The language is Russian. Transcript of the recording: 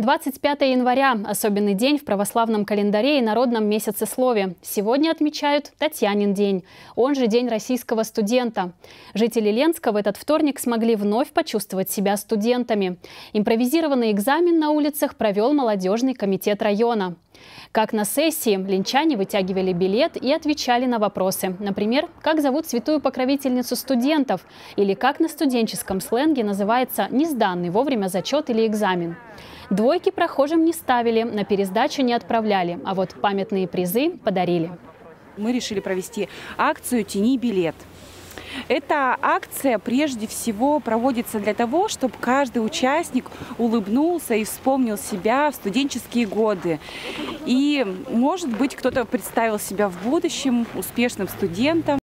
25 января – особенный день в православном календаре и народном месяцеслове. Сегодня отмечают Татьянин день, он же День российского студента. Жители Ленска в этот вторник смогли вновь почувствовать себя студентами. Импровизированный экзамен на улицах провел молодежный комитет района. Как на сессии, ленчане вытягивали билет и отвечали на вопросы. Например, как зовут святую покровительницу студентов или как на студенческом сленге называется несданный вовремя зачет или экзамен. Двойки прохожим не ставили, на пересдачу не отправляли, а вот памятные призы подарили. Мы решили провести акцию «Тяни билет». Эта акция прежде всего проводится для того, чтобы каждый участник улыбнулся и вспомнил себя в студенческие годы. И, может быть, кто-то представил себя в будущем успешным студентом.